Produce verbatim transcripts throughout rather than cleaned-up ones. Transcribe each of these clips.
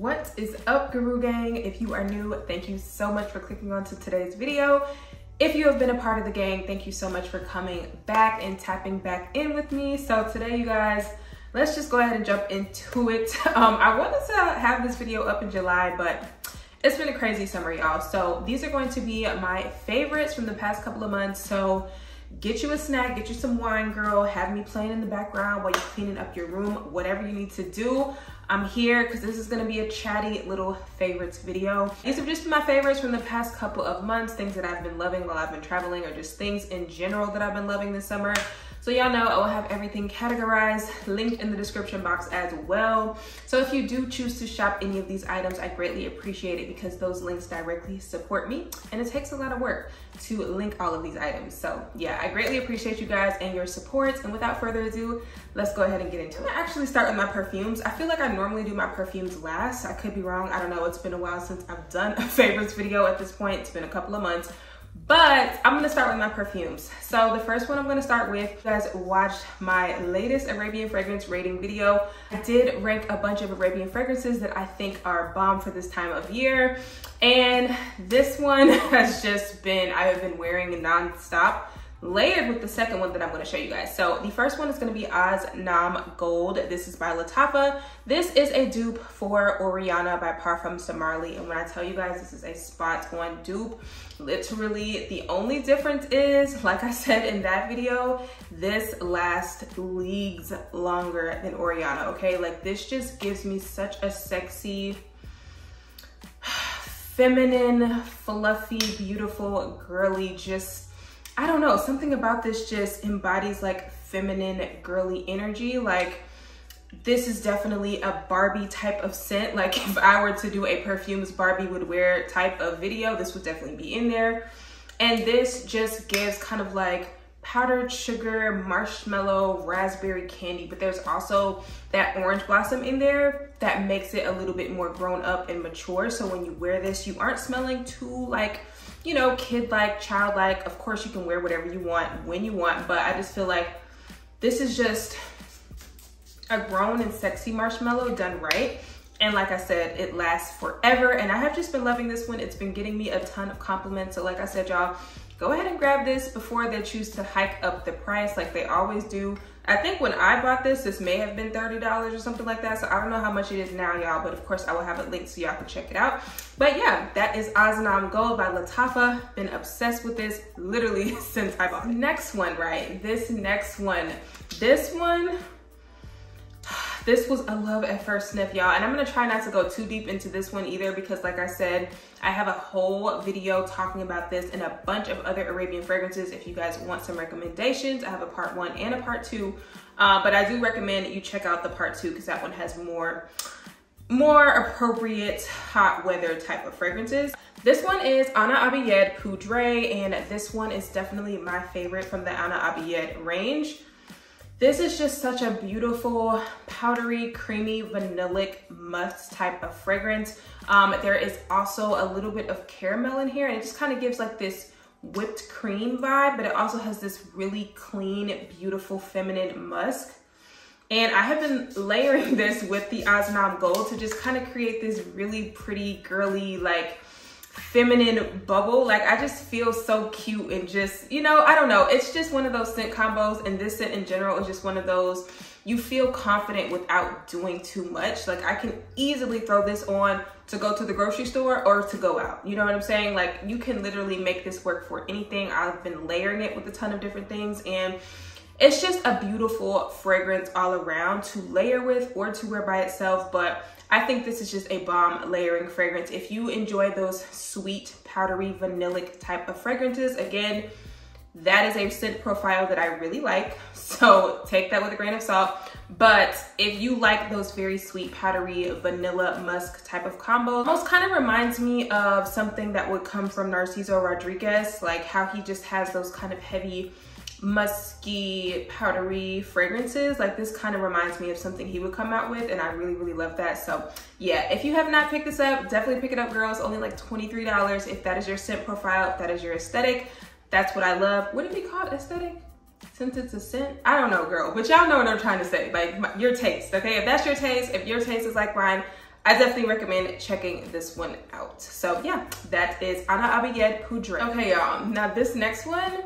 What is up, Guru Gang? If you are new, thank you so much for clicking onto today's video. If you have been a part of the gang, thank you so much for coming back and tapping back in with me. So today, you guys, let's just go ahead and jump into it. Um, I wanted to have this video up in July, but it's been a crazy summer, y'all. So these are going to be my favorites from the past couple of months. So get you a snack, get you some wine, girl. Have me playing in the background while you're cleaning up your room, whatever you need to do. I'm here because this is gonna be a chatty little favorites video. These are just my favorites from the past couple of months, things that I've been loving while I've been traveling, or just things in general that I've been loving this summer. So y'all know I will have everything categorized, linked in the description box as well. So if you do choose to shop any of these items, I greatly appreciate it because those links directly support me, and it takes a lot of work to link all of these items. So yeah, I greatly appreciate you guys and your support. And without further ado, let's go ahead and get into it. I'm gonna actually start with my perfumes. I feel like I normally do my perfumes last. I could be wrong, I don't know. It's been a while since I've done a favorites video at this point. It's been a couple of months. But I'm gonna start with my perfumes. So the first one I'm gonna start with, you guys watched my latest Arabian fragrance rating video. I did rank a bunch of Arabian fragrances that I think are bomb for this time of year. And this one has just been, I have been wearing nonstop, layered with the second one that I'm gonna show you guys. So the first one is gonna be Asnaam Gold. This is by Latafa. This is a dupe for Oriana by Parfums de Marly. And when I tell you guys, this is a spot on dupe. Literally, the only difference is, like I said in that video, this lasts leagues longer than Oriana, okay? Like, this just gives me such a sexy, feminine, fluffy, beautiful, girly, just, I don't know, something about this just embodies like feminine girly energy. Like, this is definitely a Barbie type of scent. Like, if I were to do a perfumes Barbie would wear type of video, this would definitely be in there. And this just gives kind of like powdered sugar, marshmallow, raspberry candy, but there's also that orange blossom in there that makes it a little bit more grown up and mature. So when you wear this, you aren't smelling too like, you know, kid-like, child-like. Of course, you can wear whatever you want, when you want, but I just feel like this is just a grown and sexy marshmallow done right. And like I said, it lasts forever. And I have just been loving this one. It's been getting me a ton of compliments. So like I said, y'all, go ahead and grab this before they choose to hike up the price like they always do. I think when I bought this, this may have been thirty dollars or something like that. So I don't know how much it is now, y'all, but of course I will have it linked so y'all can check it out. But yeah, that is Asnaam Gold by Latafa. Been obsessed with this literally since I bought it. Next one, right? This next one. This one, this was a love at first sniff, y'all. And I'm gonna try not to go too deep into this one either because like I said, I have a whole video talking about this and a bunch of other Arabian fragrances. If you guys want some recommendations, I have a part one and a part two, uh, but I do recommend that you check out the part two because that one has more, more appropriate hot weather type of fragrances. This one is Ana Abiyedh Poudre, and this one is definitely my favorite from the Ana Abiyedh range. This is just such a beautiful, powdery, creamy, vanillic musk type of fragrance. Um, there is also a little bit of caramel in here, and it just kind of gives like this whipped cream vibe, but it also has this really clean, beautiful, feminine musk. And I have been layering this with the Asnaam Gold to just kind of create this really pretty, girly, like feminine bubble. Like, I just feel so cute and just, you know, I don't know, it's just one of those scent combos, and this scent in general is just one of those you feel confident without doing too much. Like, I can easily throw this on to go to the grocery store or to go out, you know what I'm saying? Like, you can literally make this work for anything. I've been layering it with a ton of different things, and it's just a beautiful fragrance all around to layer with or to wear by itself. But I think this is just a bomb layering fragrance. If you enjoy those sweet, powdery, vanillic type of fragrances, again, that is a scent profile that I really like. So take that with a grain of salt. But if you like those very sweet, powdery, vanilla musk type of combo, almost kind of reminds me of something that would come from Narciso Rodriguez, like how he just has those kind of heavy, musky, powdery fragrances. Like, this kind of reminds me of something he would come out with, and I really really love that. So yeah, if you have not picked this up, definitely pick it up, girls. Only like twenty-three dollars. If that is your scent profile, if that is your aesthetic, that's what I love. Would it be called aesthetic since it's a scent? I don't know, girl, but y'all know what I'm trying to say. Like, my, your taste, okay? If that's your taste, if your taste is like mine, I definitely recommend checking this one out. So yeah, that is Ana Abiyedh Poudre. Okay y'all, now this next one,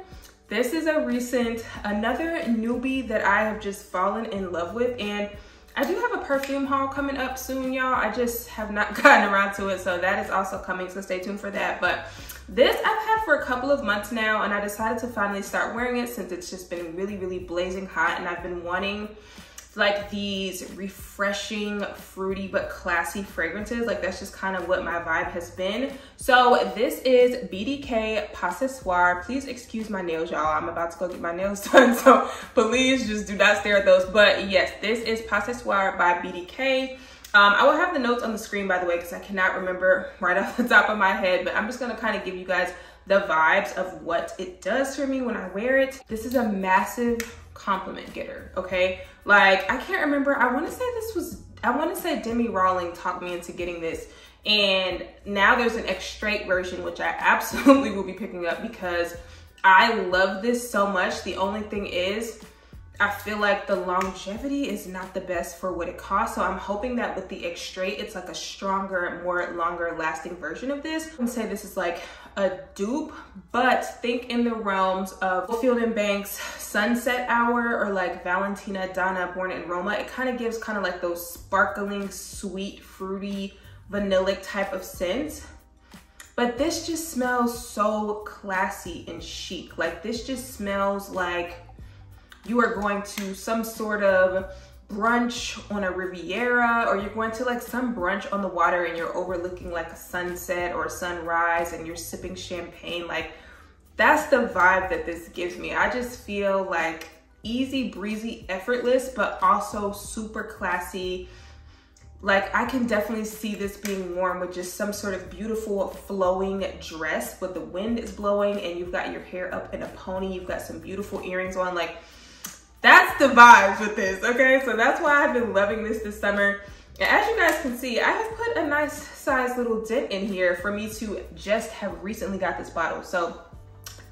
this is a recent, another newbie that I have just fallen in love with, and I do have a perfume haul coming up soon, y'all. I just have not gotten around to it, so that is also coming, so stay tuned for that. But this I've had for a couple of months now, and I decided to finally start wearing it since it's just been really, really blazing hot, and I've been wanting like these refreshing, fruity, but classy fragrances. Like that's just kind of what my vibe has been. So this is B D K Pas Ce Soir. Please excuse my nails, y'all. I'm about to go get my nails done, so please just do not stare at those. But yes, this is Pas Ce Soir by B D K. Um, I will have the notes on the screen, by the way, because I cannot remember right off the top of my head, but I'm just gonna kind of give you guys the vibes of what it does for me when I wear it. This is a massive compliment getter, okay? Like, I can't remember, I wanna say this was, I wanna say Demi Rawling talked me into getting this, and now there's an extra straight version, which I absolutely will be picking up because I love this so much. The only thing is, I feel like the longevity is not the best for what it costs. So I'm hoping that with the extra straight, it's like a stronger, more longer lasting version of this. I'm gonna say this is like a dupe, but think in the realms of Oldfield and Banks Sunset Hour, or like Valentina Donna Born in Roma. It kind of gives kind of like those sparkling, sweet, fruity, vanillic type of scents. But this just smells so classy and chic. Like this just smells like you are going to some sort of brunch on a Riviera, or you're going to like some brunch on the water and you're overlooking like a sunset or a sunrise and you're sipping champagne. Like that's the vibe that this gives me. I just feel like easy breezy, effortless, but also super classy. Like I can definitely see this being worn with just some sort of beautiful flowing dress, but the wind is blowing and you've got your hair up in a pony, you've got some beautiful earrings on. Like that's the vibes with this, okay? So that's why I've been loving this this summer. And as you guys can see, I have put a nice size little dent in here for me to just have recently got this bottle. So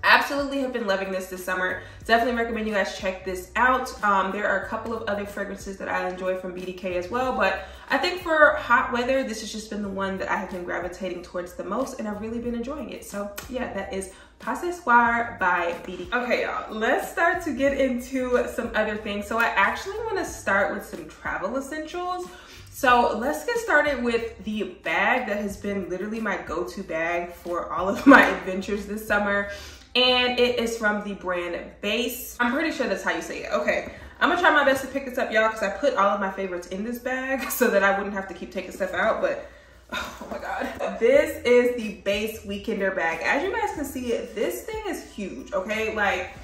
absolutely have been loving this this summer. Definitely recommend you guys check this out. Um, there are a couple of other fragrances that I enjoy from B D K as well, but I think for hot weather, this has just been the one that I have been gravitating towards the most, and I've really been enjoying it. So yeah, that is Pas Ce Soir by B D K. Okay y'all, let's start to get into some other things. So I actually wanna start with some travel essentials. So let's get started with the bag that has been literally my go-to bag for all of my adventures this summer. And it is from the brand Beis. I'm pretty sure that's how you say it, okay. I'm gonna try my best to pick this up, y'all, because I put all of my favorites in this bag so that I wouldn't have to keep taking stuff out, but oh my God. This is the Beis Weekender bag. As you guys can see, this thing is huge, okay? Like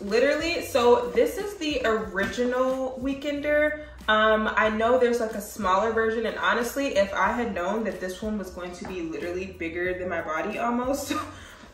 literally, so this is the original Weekender. Um, I know there's like a smaller version, and honestly, if I had known that this one was going to be literally bigger than my body almost,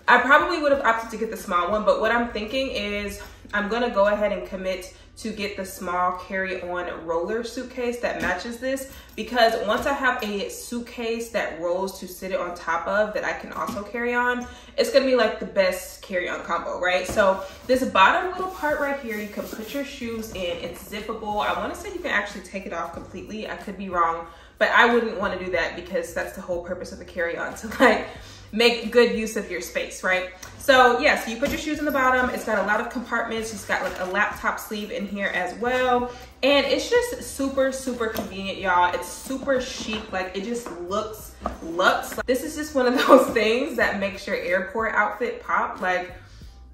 I probably would have opted to get the small one, but what I'm thinking is I'm gonna go ahead and commit to get the small carry-on roller suitcase that matches this, because once I have a suitcase that rolls to sit it on top of that I can also carry on, it's gonna be like the best carry-on combo, right? So this bottom little part right here, you can put your shoes in, it's zippable. I wanna say you can actually take it off completely. I could be wrong, but I wouldn't wanna do that because that's the whole purpose of a carry-on, to like make good use of your space, right? So yeah, so you put your shoes in the bottom. It's got a lot of compartments. It's got like a laptop sleeve in here as well. And it's just super, super convenient, y'all. It's super chic. Like it just looks luxe. This is just one of those things that makes your airport outfit pop. Like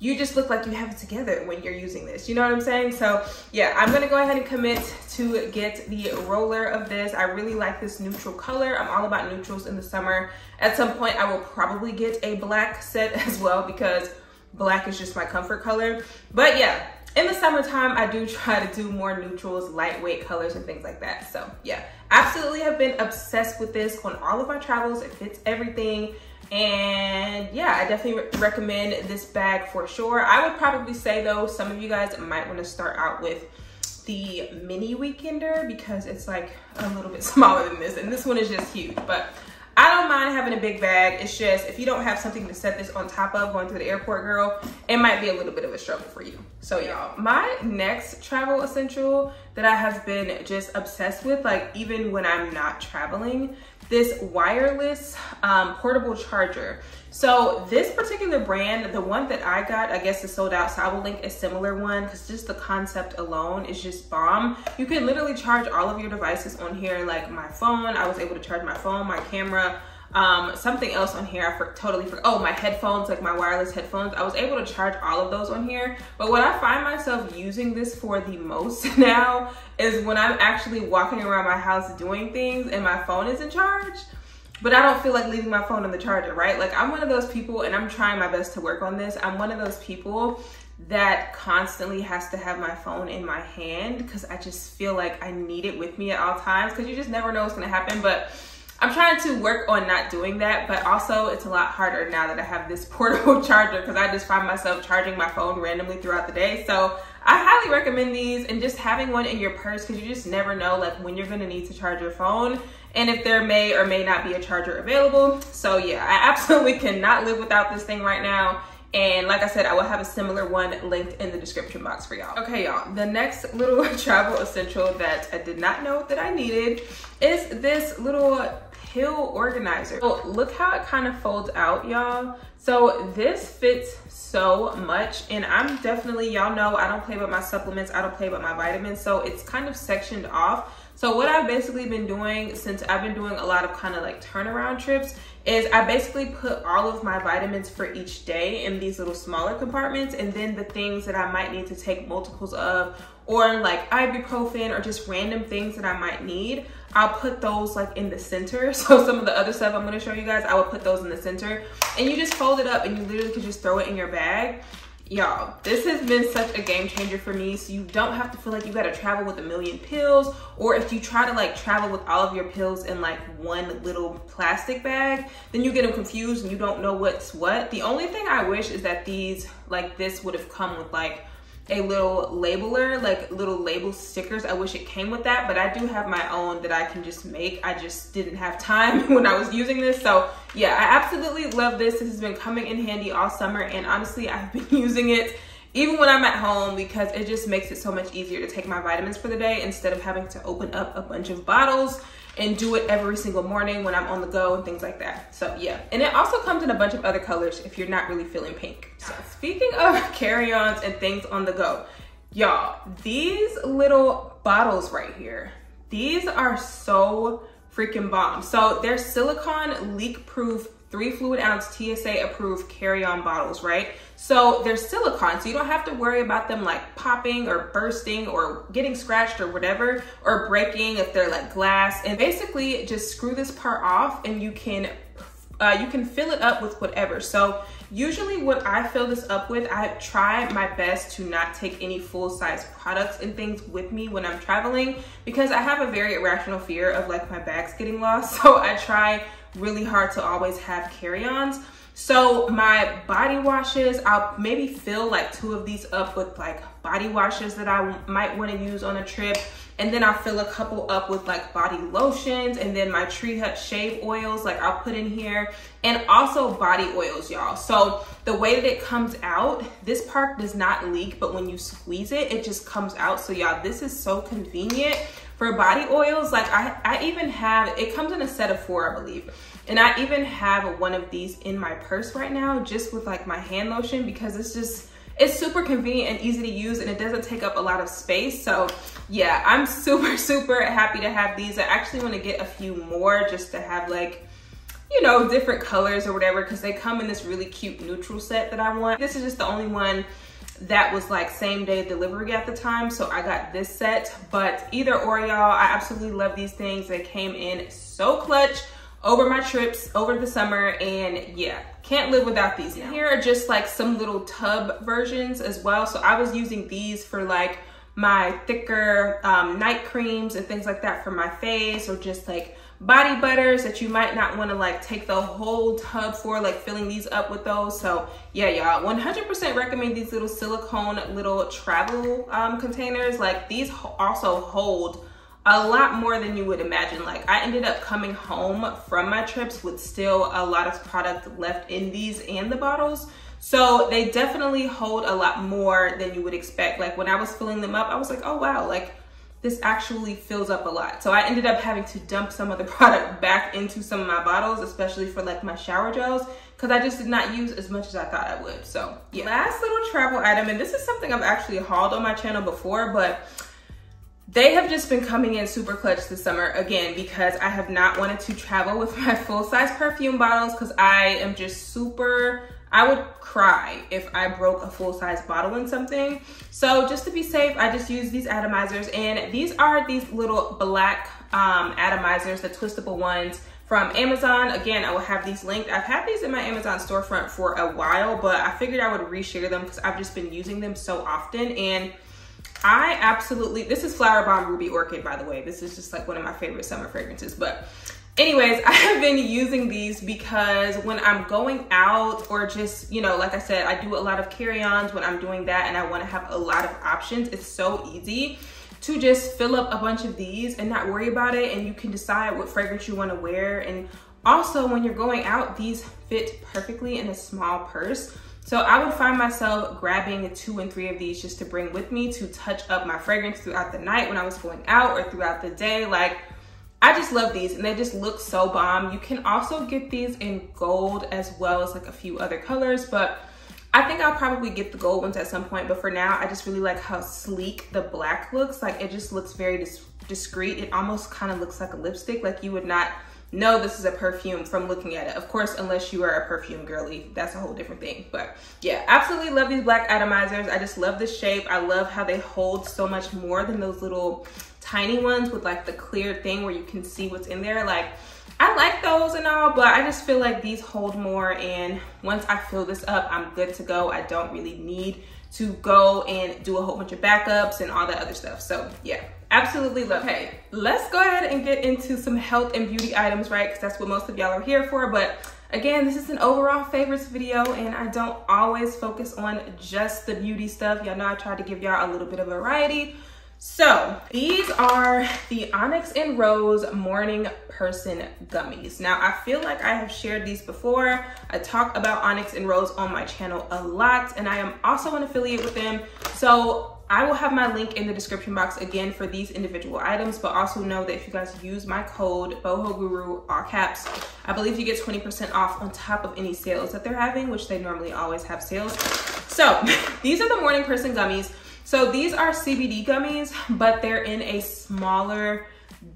you just look like you have it together when you're using this. You know what I'm saying? So yeah, I'm gonna go ahead and commit to get the roller of this. I really like this neutral color. I'm all about neutrals in the summer. At some point, I will probably get a black set as well because black is just my comfort color. But yeah, in the summertime, I do try to do more neutrals, lightweight colors and things like that. So yeah, absolutely have been obsessed with this on all of my travels. It fits everything. And yeah, I definitely re recommend this bag for sure. I would probably say though, some of you guys might want to start out with the mini Weekender because it's like a little bit smaller than this, and this one is just huge, but I don't don't mind having a big bag. It's just if you don't have something to set this on top of going through the airport, girl, it might be a little bit of a struggle for you. So y'all, my next travel essential that I have been just obsessed with, like even when I'm not traveling, this wireless um, portable charger. So this particular brand, the one that I got, I guess is sold out, so I will link a similar one because just the concept alone is just bomb. You can literally charge all of your devices on here, like my phone. I was able to charge my phone, my camera, um, something else on here. I for totally forgot. Oh, my headphones, like my wireless headphones. I was able to charge all of those on here. But what I find myself using this for the most now is when I'm actually walking around my house doing things and my phone isn't charged. But I don't feel like leaving my phone on the charger, right? Like I'm one of those people, and I'm trying my best to work on this. I'm one of those people that constantly has to have my phone in my hand because I just feel like I need it with me at all times because you just never know what's gonna happen. But I'm trying to work on not doing that, but also it's a lot harder now that I have this portable charger because I just find myself charging my phone randomly throughout the day. So I highly recommend these, and just having one in your purse because you just never know like when you're gonna need to charge your phone and if there may or may not be a charger available. So yeah, I absolutely cannot live without this thing right now. And like I said, I will have a similar one linked in the description box for y'all. Okay y'all, the next little travel essential that I did not know that I needed is this little pill organizer. Oh, look how it kind of folds out, y'all. So this fits so much, and I'm definitely, y'all know, I don't play with my supplements, I don't play with my vitamins, so it's kind of sectioned off. So what I've basically been doing since I've been doing a lot of kind of like turnaround trips is I basically put all of my vitamins for each day in these little smaller compartments, and then the things that I might need to take multiples of, or like ibuprofen or just random things that I might need, I'll put those like in the center. So some of the other stuff I'm gonna show you guys, I would put those in the center, and you just fold it up and you literally can just throw it in your bag. Y'all, this has been such a game changer for me. So you don't have to feel like you gotta travel with a million pills, or if you try to like travel with all of your pills in like one little plastic bag, then you get them confused and you don't know what's what. The only thing I wish is that these, like this would have come with like a little labeler, like little label stickers. I wish it came with that, but I do have my own that I can just make. I just didn't have time when I was using this. So yeah, I absolutely love this. This has been coming in handy all summer, and honestly, I've been using it even when I'm at home because it just makes it so much easier to take my vitamins for the day instead of having to open up a bunch of bottles and do it every single morning when I'm on the go and things like that. So yeah, and it also comes in a bunch of other colors if you're not really feeling pink. So speaking of carry-ons and things on the go, y'all, these little bottles right here, these are so freaking bomb. So they're silicone leak-proof three fluid ounce T S A approved carry-on bottles, right? So they're silicone, so you don't have to worry about them like popping or bursting or getting scratched or whatever, or breaking if they're like glass. And basically just screw this part off and you can uh, you can fill it up with whatever. So usually what I fill this up with, I try my best to not take any full-size products and things with me when I'm traveling because I have a very irrational fear of like my bags getting lost. So I try really hard to always have carry-ons. So my body washes, I'll maybe fill like two of these up with like body washes that I might want to use on a trip, and then I'll fill a couple up with like body lotions, and then my Tree Hut shave oils like I'll put in here, and also body oils, y'all. So the way that it comes out, this part does not leak, but when you squeeze it, it just comes out. So y'all, this is so convenient. For body oils, like I, I even have, it comes in a set of four, I believe. And I even have one of these in my purse right now, just with like my hand lotion, because it's just, it's super convenient and easy to use, and it doesn't take up a lot of space. So yeah, I'm super, super happy to have these. I actually wanna get a few more just to have like, you know, different colors or whatever, because they come in this really cute neutral set that I want. This is just the only one that was like same day delivery at the time, so I got this set. But either or, y'all, I absolutely love these things. They came in so clutch over my trips over the summer, and yeah, can't live without these. Now here are just like some little tub versions as well. So I was using these for like my thicker um, night creams and things like that for my face, or just like body butters that you might not want to like take the whole tub for, like filling these up with those. So yeah, y'all, one hundred percent recommend these little silicone little travel um, containers. Like these also hold a lot more than you would imagine. Like, I ended up coming home from my trips with still a lot of product left in these and the bottles. So they definitely hold a lot more than you would expect. Like, when I was filling them up, I was like, oh wow, like this actually fills up a lot. So I ended up having to dump some of the product back into some of my bottles, especially for like my shower gels, because I just did not use as much as I thought I would. So yeah. Last little travel item, and this is something I've actually hauled on my channel before, but they have just been coming in super clutch this summer again, because I have not wanted to travel with my full-size perfume bottles, because I am just super, I would cry if I broke a full-size bottle in something. So just to be safe, I just use these atomizers, and these are these little black um, atomizers, the twistable ones from Amazon. Again, I will have these linked. I've had these in my Amazon storefront for a while, but I figured I would reshare them because I've just been using them so often. And I absolutely, this is Flower Bomb Ruby Orchid, by the way. This is just like one of my favorite summer fragrances. But anyways, I have been using these because when I'm going out, or just, you know, like I said, I do a lot of carry-ons when I'm doing that and I want to have a lot of options. It's so easy to just fill up a bunch of these and not worry about it, and you can decide what fragrance you want to wear. And also, when you're going out, these fit perfectly in a small purse. So I would find myself grabbing two and three of these just to bring with me to touch up my fragrance throughout the night when I was going out, or throughout the day. Like, I just love these and they just look so bomb. You can also get these in gold as well as like a few other colors, but I think I'll probably get the gold ones at some point. But for now, I just really like how sleek the black looks. Like, it just looks very dis discreet. It almost kind of looks like a lipstick. Like, you would not no, this is a perfume from looking at it. Of course, unless you are a perfume girly, that's a whole different thing. But yeah, absolutely love these black atomizers. I just love the shape. I love how they hold so much more than those little tiny ones with like the clear thing where you can see what's in there. Like, I like those and all, but I just feel like these hold more. And once I fill this up, I'm good to go. I don't really need to go and do a whole bunch of backups and all that other stuff. So yeah, absolutely love. Hey, let's go ahead and get into some health and beauty items, right? Because that's what most of y'all are here for. But again, this is an overall favorites video, and I don't always focus on just the beauty stuff. Y'all know I try to give y'all a little bit of variety. So these are the Onyx and Rose Morning Person Gummies. Now, I feel like I have shared these before. I talk about Onyx and Rose on my channel a lot, and I am also an affiliate with them. So I will have my link in the description box again for these individual items, but also know that if you guys use my code BOHOGURU, all caps, I believe you get twenty percent off on top of any sales that they're having, which they normally always have sales. So these are the Morning Person Gummies. So these are C B D gummies, but they're in a smaller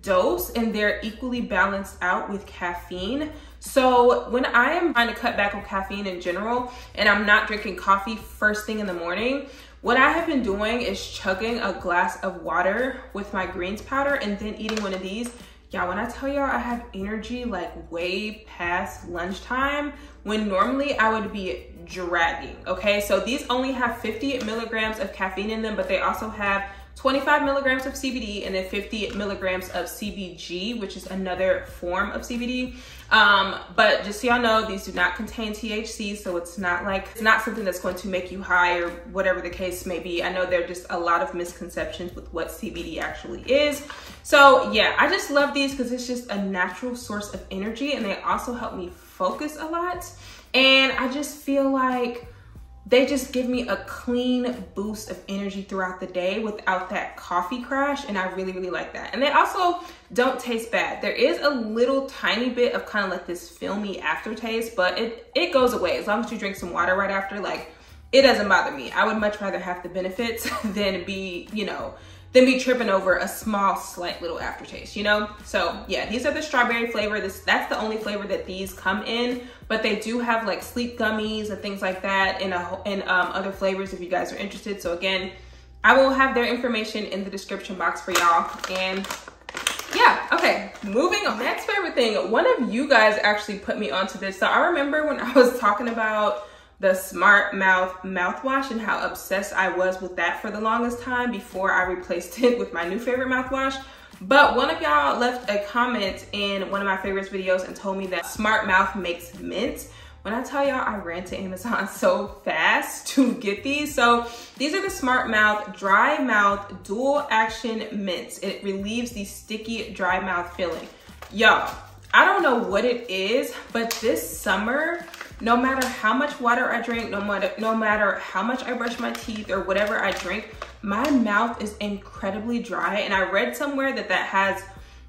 dose and they're equally balanced out with caffeine. So when I am trying to cut back on caffeine in general, and I'm not drinking coffee first thing in the morning, what I have been doing is chugging a glass of water with my greens powder and then eating one of these. Y'all, when I tell y'all I have energy like way past lunchtime, when normally I would be dragging, okay? So these only have fifty milligrams of caffeine in them, but they also have twenty-five milligrams of C B D and then fifty milligrams of C B G, which is another form of C B D. Um, but just so y'all know, these do not contain T H C, so it's not like, it's not something that's going to make you high or whatever the case may be. I know there are just a lot of misconceptions with what C B D actually is. So yeah, I just love these because it's just a natural source of energy, and they also help me focus a lot. And I just feel like they just give me a clean boost of energy throughout the day without that coffee crash, and I really, really like that. And they also don't taste bad. There is a little tiny bit of kind of like this filmy aftertaste, but it, it goes away. As long as you drink some water right after, like, it doesn't bother me. I would much rather have the benefits than be, you know, than be tripping over a small, slight little aftertaste, you know? So yeah, these are the strawberry flavor. This, that's the only flavor that these come in, but they do have like sleep gummies and things like that, and, a, and um, other flavors if you guys are interested. So again, I will have their information in the description box for y'all. And yeah, okay, moving on. Next favorite thing, one of you guys actually put me onto this. So I remember when I was talking about the Smart Mouth mouthwash and how obsessed I was with that for the longest time before I replaced it with my new favorite mouthwash. But one of y'all left a comment in one of my favorites videos and told me that Smart Mouth makes mint, When I tell y'all I ran to Amazon so fast to get these. So these are the Smart Mouth Dry Mouth Dual Action Mints. It relieves the sticky dry mouth feeling. Y'all, I don't know what it is, but this summer, no matter how much water I drink, no matter, no matter how much I brush my teeth or whatever I drink, my mouth is incredibly dry. And I read somewhere that that has,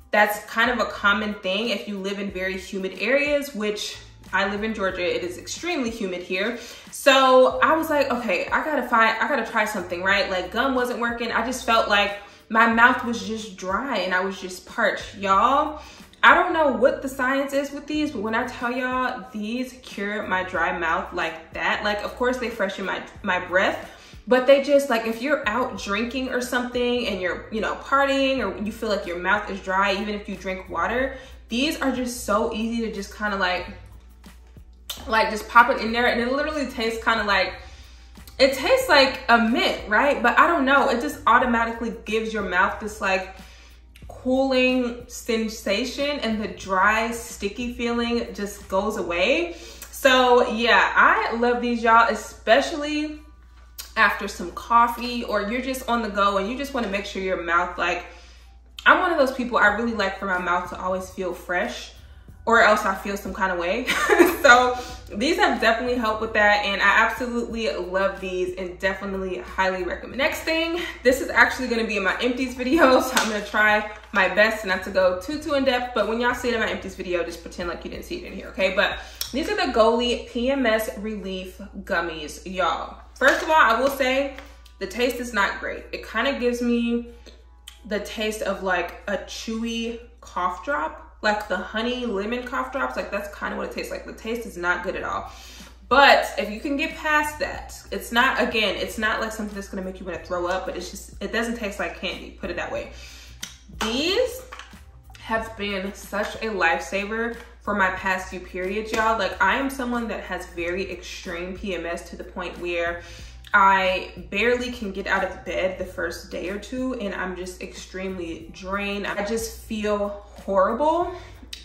that's kind of a common thing if you live in very humid areas, which I live in Georgia. It is extremely humid here. So I was like, okay, I gotta find, I gotta try something, right? Like gum wasn't working. I just felt like my mouth was just dry and I was just parched, y'all. I don't know what the science is with these, but when I tell y'all, these cure my dry mouth like that. Like, of course they freshen my, my breath, but they just, like, if you're out drinking or something and you're, you know, partying, or you feel like your mouth is dry, even if you drink water, these are just so easy to just kind of like, like just pop it in there. And it literally tastes kind of like, it tastes like a mint, right? But I don't know, it just automatically gives your mouth this like cooling sensation, and the dry, sticky feeling just goes away. So yeah, I love these, y'all, especially after some coffee, or you're just on the go and you just want to make sure your mouth, like, I'm one of those people, I really like for my mouth to always feel fresh or else I feel some kind of way. So these have definitely helped with that, and I absolutely love these and definitely highly recommend. Next thing, this is actually gonna be in my empties video, so I'm gonna try my best not to go too, too in depth, but when y'all see it in my empties video, just pretend like you didn't see it in here, okay? But these are the Goli P M S Relief Gummies, y'all. First of all, I will say the taste is not great. It kind of gives me the taste of like a chewy cough drop, like the honey lemon cough drops. Like that's kind of what it tastes like. The taste is not good at all. But if you can get past that, it's not, again, it's not like something that's gonna make you wanna throw up, but it's just, it doesn't taste like candy, put it that way. These have been such a lifesaver for my past few periods, y'all. Like I am someone that has very extreme P M S to the point where I barely can get out of bed the first day or two, and I'm just extremely drained. I just feel horrible.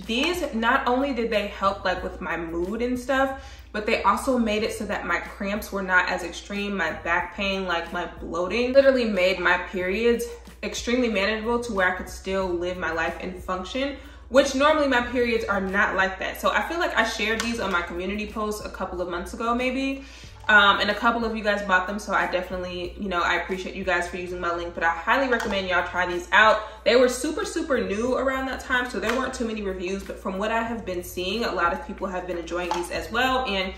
These, not only did they help like with my mood and stuff, but they also made it so that my cramps were not as extreme, my back pain, like my bloating, literally made my periods extremely manageable to where I could still live my life and function, which normally my periods are not like that. So I feel like I shared these on my community post a couple of months ago maybe, um, and a couple of you guys bought them. So I definitely, you know, I appreciate you guys for using my link, but I highly recommend y'all try these out. They were super, super new around that time, so there weren't too many reviews, but from what I have been seeing, a lot of people have been enjoying these as well. And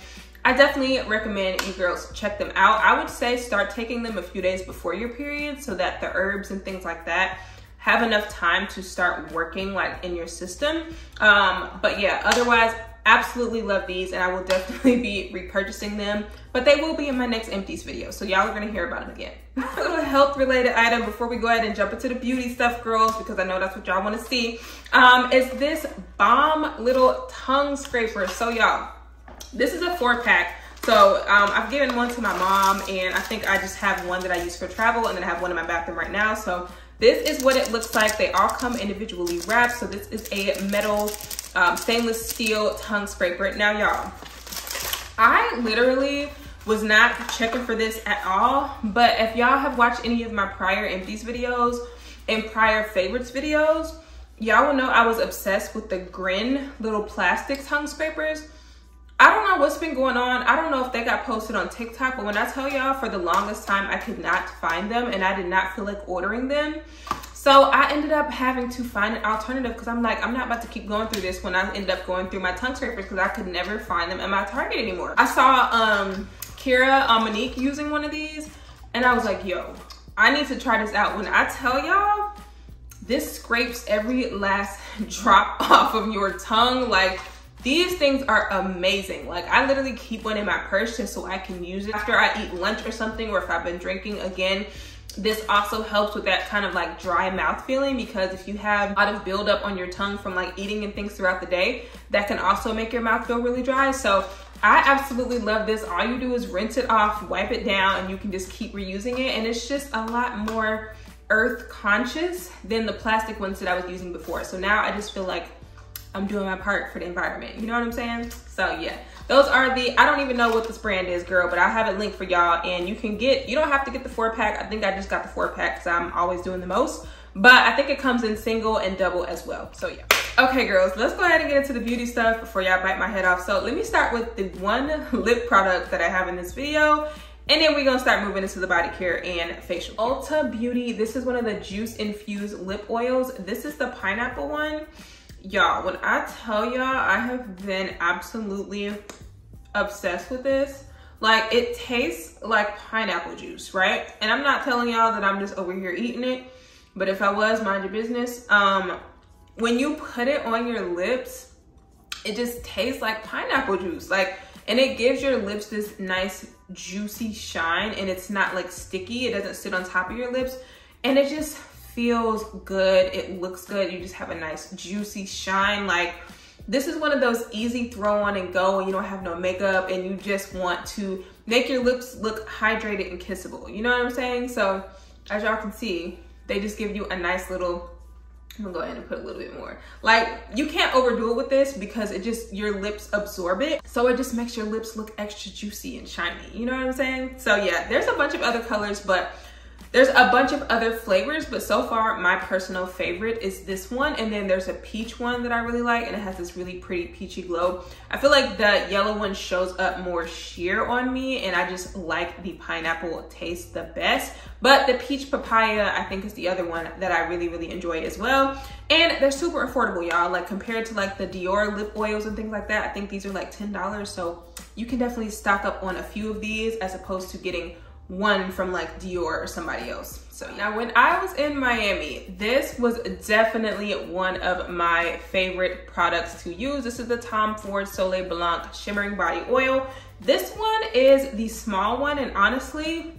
I definitely recommend you girls check them out. I would say start taking them a few days before your period so that the herbs and things like that have enough time to start working like in your system. Um, but yeah, otherwise, absolutely love these, and I will definitely be repurchasing them, but they will be in my next empties video. So y'all are gonna hear about them again. A little health related item before we go ahead and jump into the beauty stuff, girls, because I know that's what y'all wanna see. Um, is this bomb little tongue scraper. So y'all, this is a four pack. So um, I've given one to my mom, and I think I just have one that I use for travel, and then I have one in my bathroom right now. So this is what it looks like. They all come individually wrapped. So this is a metal um, stainless steel tongue scraper. Now y'all, I literally was not checking for this at all, but if y'all have watched any of my prior empties videos and prior favorites videos, y'all will know I was obsessed with the Grin little plastic tongue scrapers. I don't know what's been going on. I don't know if they got posted on TikTok, but when I tell y'all, for the longest time, I could not find them, and I did not feel like ordering them. So I ended up having to find an alternative, because I'm like, I'm not about to keep going through this when I ended up going through my tongue scrapers, because I could never find them in my Target anymore. I saw um, Kira Monique using one of these, and I was like, yo, I need to try this out. When I tell y'all, this scrapes every last drop off of your tongue. Like, these things are amazing. Like, I literally keep one in my purse just so I can use it after I eat lunch or something, or if I've been drinking. Again, this also helps with that kind of like dry mouth feeling, because if you have a lot of buildup on your tongue from like eating and things throughout the day, that can also make your mouth feel really dry. So I absolutely love this. All you do is rinse it off, wipe it down, and you can just keep reusing it. And it's just a lot more earth conscious than the plastic ones that I was using before. So now I just feel like I'm doing my part for the environment. You know what I'm saying? So yeah, those are the, I don't even know what this brand is, girl, but I have it linked for y'all, and you can get, you don't have to get the four pack. I think I just got the four pack because I'm always doing the most, but I think it comes in single and double as well. So yeah. Okay girls, let's go ahead and get into the beauty stuff before y'all bite my head off. So let me start with the one lip product that I have in this video, and then we're gonna start moving into the body care and facial. Ulta Beauty, this is one of the juice infused lip oils. This is the pineapple one. Y'all, when I tell y'all, I have been absolutely obsessed with this. Like, it tastes like pineapple juice, right? And I'm not telling y'all that I'm just over here eating it, but if I was, mind your business. Um, when you put it on your lips, it just tastes like pineapple juice. Like, and it gives your lips this nice juicy shine, and it's not like sticky. It doesn't sit on top of your lips, and it just feels good. It looks good. You just have a nice juicy shine. Like, this is one of those easy throw on and go when you don't have no makeup and you just want to make your lips look hydrated and kissable. You know what I'm saying? So as y'all can see, they just give you a nice little, I'm gonna go ahead and put a little bit more. Like, you can't overdo it with this because it just, your lips absorb it. So it just makes your lips look extra juicy and shiny. You know what I'm saying? So yeah, there's a bunch of other colors, but there's a bunch of other flavors, but so far my personal favorite is this one. And then there's a peach one that I really like, and it has this really pretty peachy glow. I feel like the yellow one shows up more sheer on me, and I just like the pineapple taste the best. But the peach papaya, I think, is the other one that I really, really enjoy as well. And they're super affordable, y'all. Like, compared to like the Dior lip oils and things like that, I think these are like ten dollars. So you can definitely stock up on a few of these as opposed to getting one from like Dior or somebody else. So now, when I was in Miami, this was definitely one of my favorite products to use. This is the Tom Ford Soleil Blanc Shimmering Body Oil. This one is the small one, and honestly,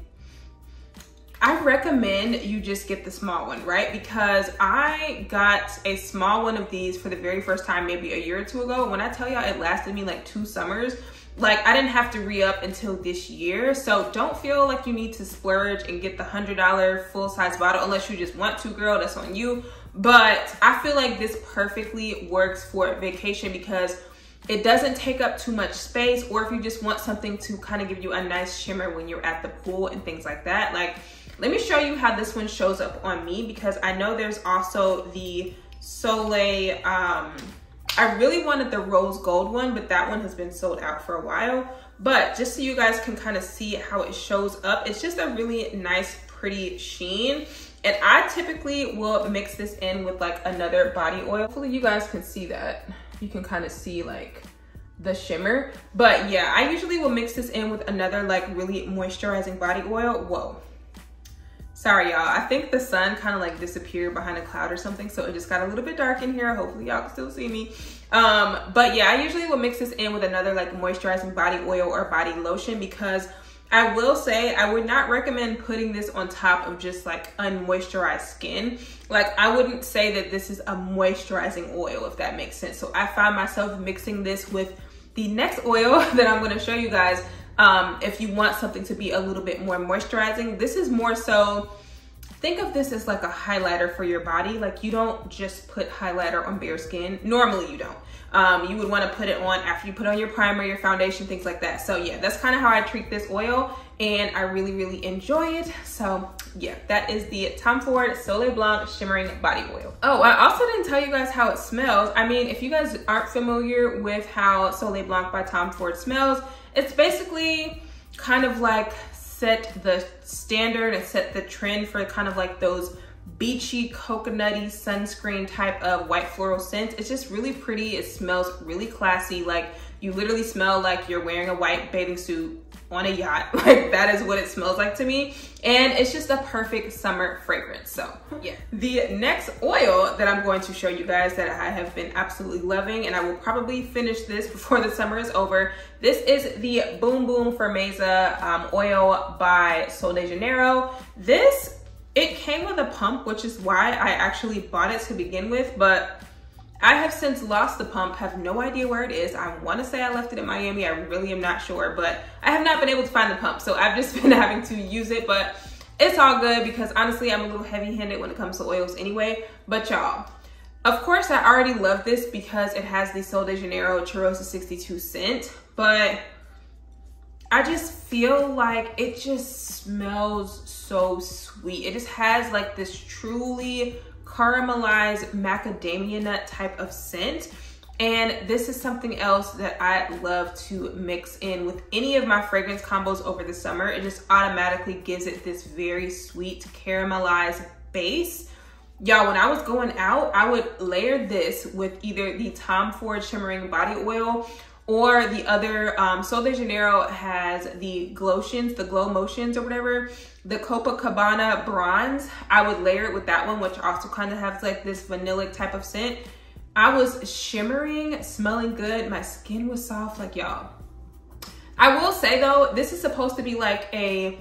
I recommend you just get the small one, right? Because I got a small one of these for the very first time maybe a year or two ago. When I tell y'all, it lasted me like two summers. Like, I didn't have to re-up until this year. So don't feel like you need to splurge and get the one hundred dollar full-size bottle unless you just want to, girl, that's on you. But I feel like this perfectly works for vacation because it doesn't take up too much space, or if you just want something to kind of give you a nice shimmer when you're at the pool and things like that. Like, let me show you how this one shows up on me, because I know there's also the Soleil, um, I really wanted the rose gold one, but that one has been sold out for a while. But just so you guys can kind of see how it shows up, it's just a really nice, pretty sheen. And I typically will mix this in with like another body oil. Hopefully you guys can see that. You can kind of see like the shimmer. But yeah, I usually will mix this in with another like really moisturizing body oil. Whoa. Sorry, y'all. I think the sun kind of like disappeared behind a cloud or something, so it just got a little bit dark in here. Hopefully y'all can still see me. Um, but yeah, I usually will mix this in with another like moisturizing body oil or body lotion, because I will say I would not recommend putting this on top of just like unmoisturized skin. Like, I wouldn't say that this is a moisturizing oil, if that makes sense. So I find myself mixing this with the next oil that I'm going to show you guys. Um, if you want something to be a little bit more moisturizing, this is more so, think of this as like a highlighter for your body. Like, you don't just put highlighter on bare skin. Normally you don't. Um, you would want to put it on after you put on your primer, your foundation, things like that. So yeah, that's kind of how I treat this oil, and I really, really enjoy it. So yeah, that is the Tom Ford Soleil Blanc Shimmering Body Oil. Oh, I also didn't tell you guys how it smells. I mean, if you guys aren't familiar with how Soleil Blanc by Tom Ford smells, it's basically kind of like set the standard and set the trend for kind of like those beachy, coconutty sunscreen type of white floral scents. It's just really pretty. It smells really classy. Like, you literally smell like you're wearing a white bathing suit on a yacht. Like, that is what it smells like to me. And it's just a perfect summer fragrance. So yeah, the next oil that I'm going to show you guys that I have been absolutely loving, and I will probably finish this before the summer is over. This is the Boom Boom Firmeza um, oil by Sol de Janeiro. This, it came with a pump, which is why I actually bought it to begin with, but I have since lost the pump, have no idea where it is. I wanna say I left it in Miami, I really am not sure, but I have not been able to find the pump, so I've just been having to use it, but it's all good because honestly, I'm a little heavy-handed when it comes to oils anyway. But y'all, Of course, I already love this because it has the Sol de Janeiro Cheirosa sixty-two scent, but I just feel like it just smells so sweet. It just has like this truly caramelized macadamia nut type of scent. And this is something else that I love to mix in with any of my fragrance combos over the summer. It just automatically gives it this very sweet caramelized base. Y'all, when I was going out, I would layer this with either the Tom Ford Shimmering Body Oil or the other, um, Sol de Janeiro has the Glotions, the Glow Motions or whatever, the Copacabana Bronze. I would layer it with that one, which also kind of has like this vanilla type of scent. I was shimmering, smelling good. My skin was soft, like y'all. I will say though, this is supposed to be like a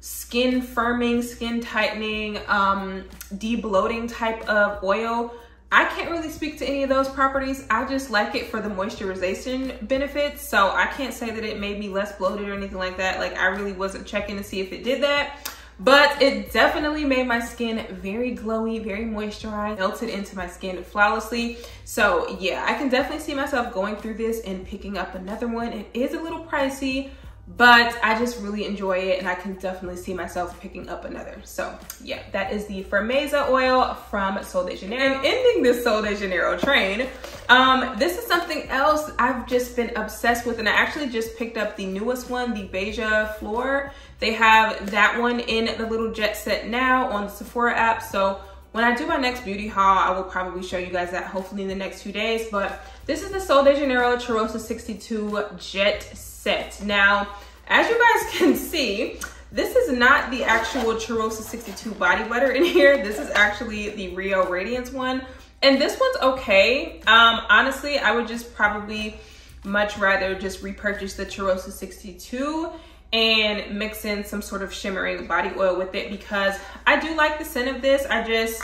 skin firming, skin tightening, um, de-bloating type of oil. I can't really speak to any of those properties. I just like it for the moisturization benefits. So I can't say that it made me less bloated or anything like that. Like I really wasn't checking to see if it did that, but it definitely made my skin very glowy, very moisturized, melted into my skin flawlessly. So yeah, I can definitely see myself going through this and picking up another one. It is a little pricey, but I just really enjoy it and I can definitely see myself picking up another. So yeah, that is the Firmeza oil from Sol de Janeiro. And ending this Sol de Janeiro train, um, this is something else I've just been obsessed with, and I actually just picked up the newest one, the Béija Flor. They have that one in the little jet set now on the Sephora app. So when I do my next beauty haul, I will probably show you guys that hopefully in the next few days. But this is the Sol de Janeiro Cheirosa sixty-two jet set. Set. Now, as you guys can see, this is not the actual Cheirosa sixty-two body butter in here. This is actually the Rio Radiance one. And this one's okay. Um, honestly, I would just probably much rather just repurchase the Cheirosa sixty-two and mix in some sort of shimmering body oil with it, because I do like the scent of this. I just,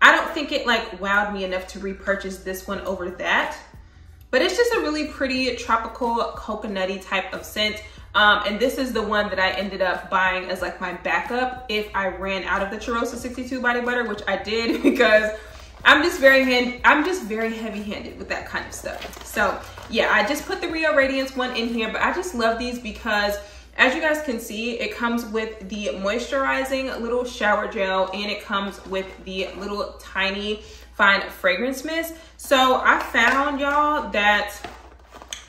I don't think it like wowed me enough to repurchase this one over that. But it's just a really pretty tropical coconutty type of scent. Um, and this is the one that I ended up buying as like my backup if I ran out of the Cheirosa sixty-two body butter, which I did because I'm just very hand I'm just very heavy-handed with that kind of stuff. So yeah, I just put the Rio Radiance one in here, but I just love these because as you guys can see, it comes with the moisturizing little shower gel and it comes with the little tiny fine fragrance mist. So I found, y'all, that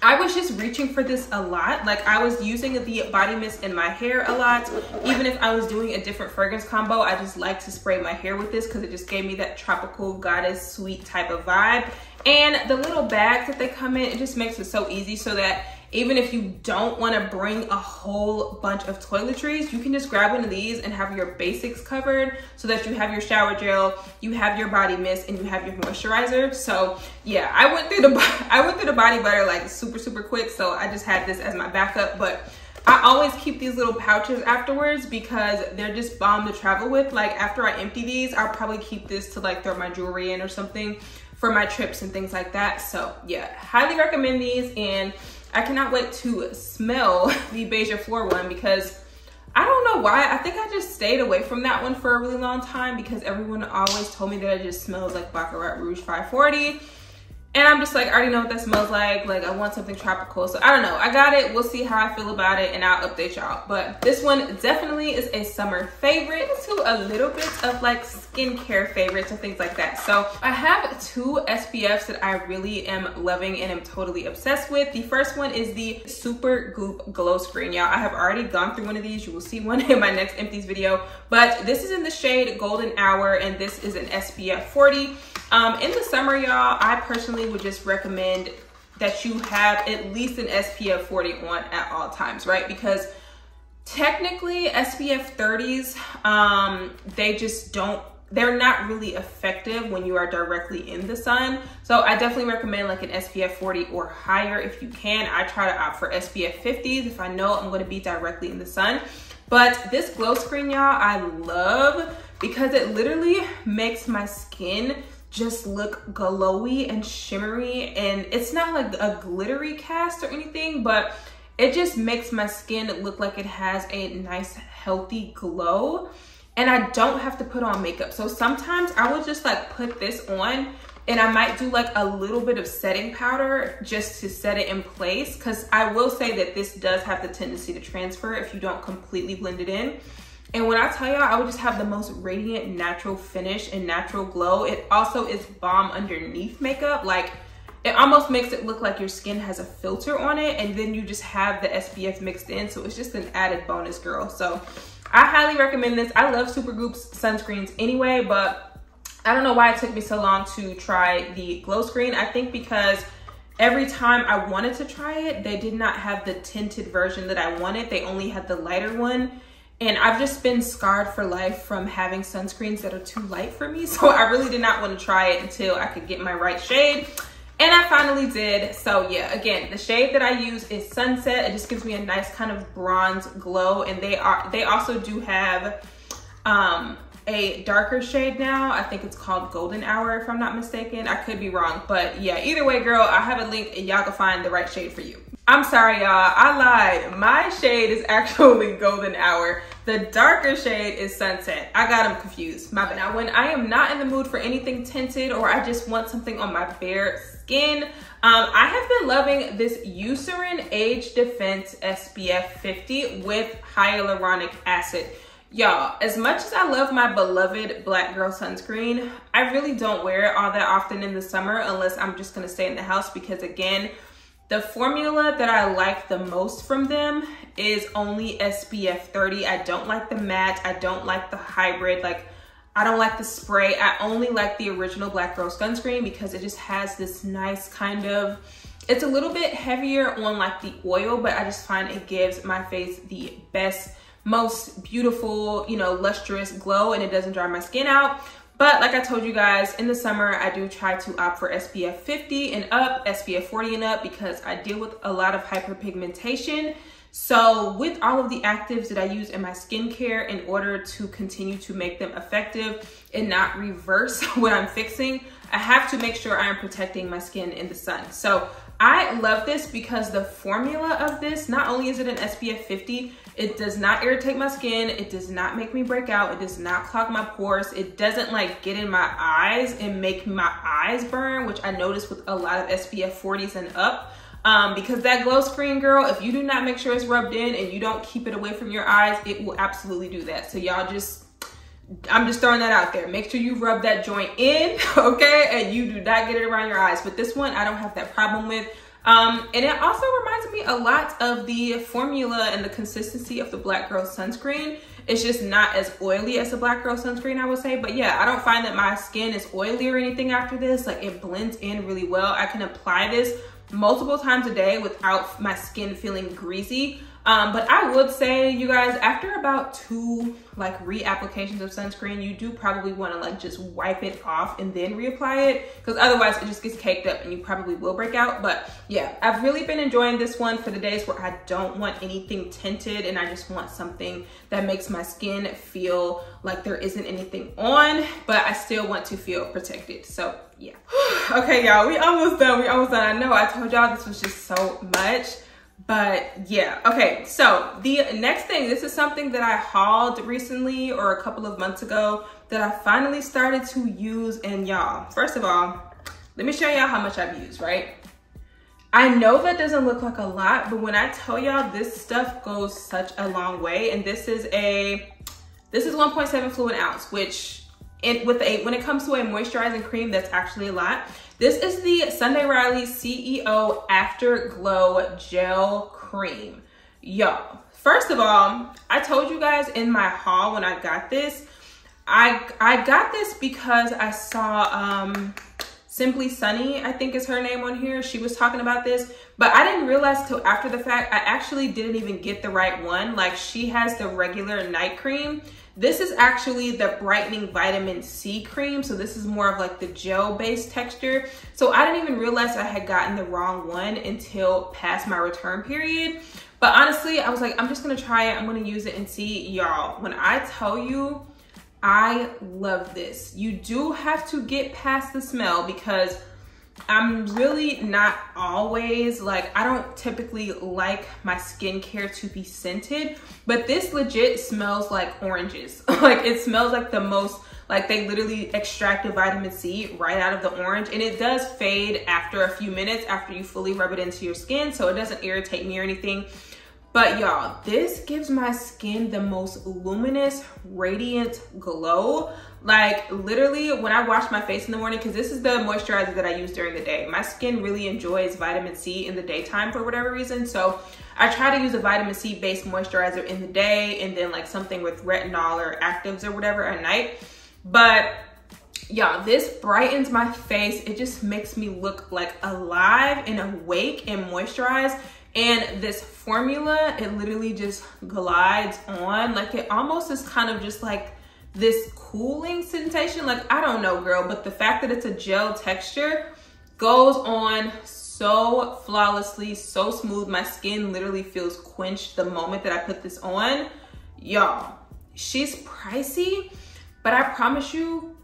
I was just reaching for this a lot. Like I was using the body mist in my hair a lot. Even if I was doing a different fragrance combo, I just like to spray my hair with this because it just gave me that tropical goddess sweet type of vibe. And the little bags that they come in, it just makes it so easy so that even if you don't want to bring a whole bunch of toiletries, you can just grab one of these and have your basics covered so that you have your shower gel, you have your body mist, and you have your moisturizer. So yeah, I went through the I went through the body butter like super, super quick. So I just had this as my backup, but I always keep these little pouches afterwards because they're just bomb to travel with. Like after I empty these, I'll probably keep this to like throw my jewelry in or something for my trips and things like that. So yeah, highly recommend these, and I cannot wait to smell the Béija Flor one because I don't know why. I think I just stayed away from that one for a really long time because everyone always told me that it just smells like Baccarat Rouge five forty. And I'm just like, I already know what that smells like. Like I want something tropical. So I don't know. I got it. We'll see how I feel about it and I'll update y'all. But this one definitely is a summer favorite to a little bit of like skincare favorites and things like that. So I have two S P Fs that I really am loving and am totally obsessed with. The first one is the Super Goop Glow Screen. Y'all, I have already gone through one of these. You will see one in my next empties video. But this is in the shade Golden Hour and this is an S P F forty. Um, in the summer, y'all, I personally would just recommend that you have at least an S P F forty on at all times, right? Because technically S P F thirties, um, they just don't, they're not really effective when you are directly in the sun. So I definitely recommend like an S P F forty or higher if you can. I try to opt for S P F fifties if I know I'm going to be directly in the sun. But this glow screen, y'all, I love because it literally makes my skin just look glowy and shimmery, and it's not like a glittery cast or anything, but it just makes my skin look like it has a nice healthy glow and I don't have to put on makeup. So sometimes I will just like put this on And I might do like a little bit of setting powder just to set it in place, because I will say that this does have the tendency to transfer if you don't completely blend it in. And when I tell y'all, I would just have the most radiant natural finish and natural glow. It also is bomb underneath makeup. Like, it almost makes it look like your skin has a filter on it, and then you just have the S P F mixed in, so it's just an added bonus, girl. So I highly recommend this. I love Super Goop's sunscreens anyway, but I don't know why it took me so long to try the Glow Screen. I think because every time I wanted to try it, they did not have the tinted version that I wanted. They only had the lighter one. And I've just been scarred for life from having sunscreens that are too light for me. So I really did not want to try it until I could get my right shade. And I finally did. So yeah, again, the shade that I use is Sunset. It just gives me a nice kind of bronze glow. And they are they also do have um, a darker shade now. I think it's called Golden Hour, if I'm not mistaken. I could be wrong. But yeah, either way, girl, I have a link and y'all can find the right shade for you. I'm sorry, y'all, I lied. My shade is actually Golden Hour. The darker shade is Sunset. I got them confused, my bad. Now, when I am not in the mood for anything tinted, or I just want something on my bare skin, um, I have been loving this Eucerin Age Defense S P F fifty with hyaluronic acid. Y'all, as much as I love my beloved Black Girl sunscreen, I really don't wear it all that often in the summer unless I'm just gonna stay in the house, because again, the formula that I like the most from them is only S P F thirty. I don't like the matte, I don't like the hybrid, like I don't like the spray. I only like the original Black Girl sunscreen because it just has this nice kind of, it's a little bit heavier on like the oil, but I just find it gives my face the best, most beautiful, you know, lustrous glow, and it doesn't dry my skin out. But like I told you guys, in the summer, I do try to opt for S P F fifty and up, S P F forty and up, because I deal with a lot of hyperpigmentation. So with all of the actives that I use in my skincare, in order to continue to make them effective and not reverse what I'm fixing, I have to make sure I am protecting my skin in the sun. So I love this because the formula of this, not only is it an S P F fifty, it does not irritate my skin. It does not make me break out. It does not clog my pores. It doesn't like get in my eyes and make my eyes burn, which I noticed with a lot of S P F forties and up, um, because that Glow Screen, girl, if you do not make sure it's rubbed in and you don't keep it away from your eyes, it will absolutely do that. So y'all just, I'm just throwing that out there. Make sure you rub that joint in, okay? And you do not get it around your eyes. But this one, I don't have that problem with. Um, and it also reminds me a lot of the formula and the consistency of the Black Girl sunscreen. It's just not as oily as the Black Girl sunscreen, I would say. But yeah, I don't find that my skin is oily or anything after this. Like, it blends in really well. I can apply this multiple times a day without my skin feeling greasy. Um, but I would say, you guys, after about two like reapplications of sunscreen, you do probably want to like just wipe it off and then reapply it, because otherwise it just gets caked up and you probably will break out. But yeah, I've really been enjoying this one for the days where I don't want anything tinted and I just want something that makes my skin feel like there isn't anything on, but I still want to feel protected. So yeah. Okay, y'all, we almost done. We almost done. I know I told y'all this was just so much. But yeah, okay, so the next thing, this is something that I hauled recently or a couple of months ago that I finally started to use. And y'all, first of all, let me show y'all how much I've used, right? I know that doesn't look like a lot, but when I tell y'all, this stuff goes such a long way. And this is a, this is one point seven fluid ounce, which it, with a, when it comes to a moisturizing cream, that's actually a lot. This is the Sunday Riley C E O Afterglow Gel Cream. Y'all, first of all, I told you guys in my haul when I got this, I I got this because I saw um, Simply Sunny, I think is her name on here. She was talking about this, but I didn't realize till after the fact, I actually didn't even get the right one. Like, she has the regular night cream. This is actually the brightening vitamin C cream. So this is more of like the gel based texture. So I didn't even realize I had gotten the wrong one until past my return period. But honestly, I was like, I'm just gonna try it. I'm gonna use it and see. Y'all, when I tell you, I love this. You do have to get past the smell, because I'm really not always like, I don't typically like my skincare to be scented, but this legit smells like oranges. Like, it smells like the most Like, they literally extract the vitamin C right out of the orange, and it does fade after a few minutes after you fully rub it into your skin, so it doesn't irritate me or anything. But y'all, this gives my skin the most luminous, radiant glow. Like, literally, when I wash my face in the morning, because this is the moisturizer that I use during the day, my skin really enjoys vitamin C in the daytime for whatever reason. So I try to use a vitamin C based moisturizer in the day, and then like something with retinol or actives or whatever at night. But y'all, this brightens my face. It just makes me look like alive and awake and moisturized. And this formula, it literally just glides on. Like, it almost is kind of just like this cooling sensation. Like, I don't know, girl, but the fact that it's a gel texture goes on so flawlessly, so smooth. My skin literally feels quenched the moment that I put this on. Y'all, she's pricey, but I promise you,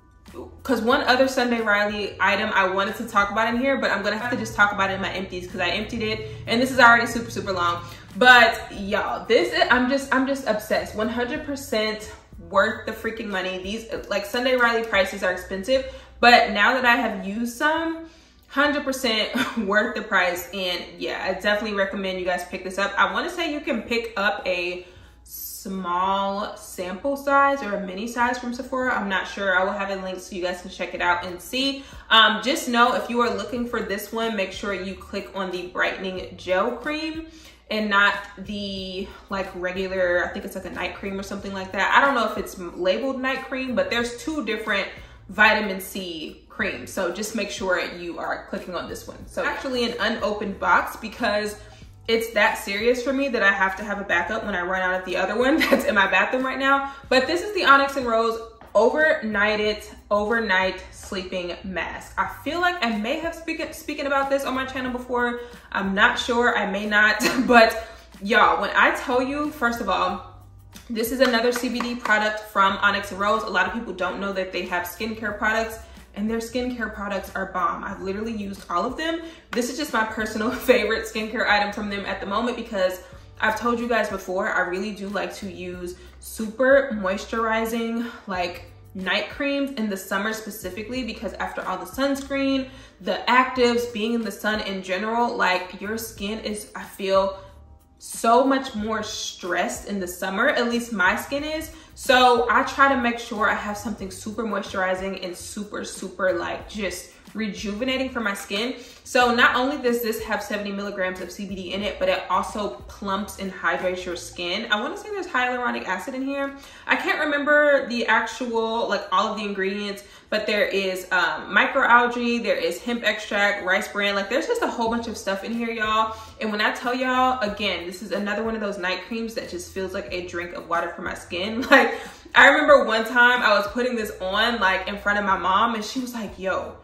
because one other Sunday Riley item I wanted to talk about in here, but I'm gonna have to just talk about it in my empties because I emptied it, and this is already super super long. But y'all, this is, I'm just I'm just obsessed. one hundred percent worth the freaking money. These, like, Sunday Riley prices are expensive, but now that I have used some, one hundred percent worth the price. And yeah, I definitely recommend you guys pick this up. I want to say you can pick up a small sample size or a mini size from Sephora. I'm not sure. I will have it linked so you guys can check it out and see. Um, just know, if you are looking for this one, make sure you click on the brightening gel cream and not the like regular, I think it's like a night cream or something like that. I don't know if it's labeled night cream, but there's two different vitamin C creams. So just make sure you are clicking on this one. So actually an unopened box, because it's that serious for me that I have to have a backup when I run out of the other one that's in my bathroom right now. But this is the Onyx and Rose Overnight It Overnight Sleeping Mask. I feel like I may have speaking speaking about this on my channel before. I'm not sure. I may not. But y'all, when I tell you, first of all, this is another C B D product from Onyx and Rose. A lot of people don't know that they have skincare products, and their skincare products are bomb. I've literally used all of them. This is just my personal favorite skincare item from them at the moment, because I've told you guys before, I really do like to use super moisturizing like night creams in the summer specifically, because after all the sunscreen, the actives, being in the sun in general, like your skin is, I feel, so much more stressed in the summer, at least my skin is. So I try to make sure I have something super moisturizing and super super like just rejuvenating for my skin. So not only does this have seventy milligrams of C B D in it, but it also plumps and hydrates your skin. I want to say there's hyaluronic acid in here. I can't remember the actual, like, all of the ingredients, but there is um, microalgae, there is hemp extract, rice bran. Like, there's just a whole bunch of stuff in here, y'all. And when I tell y'all, again, this is another one of those night creams that just feels like a drink of water for my skin. Like, I remember one time I was putting this on like in front of my mom, and she was like, yo,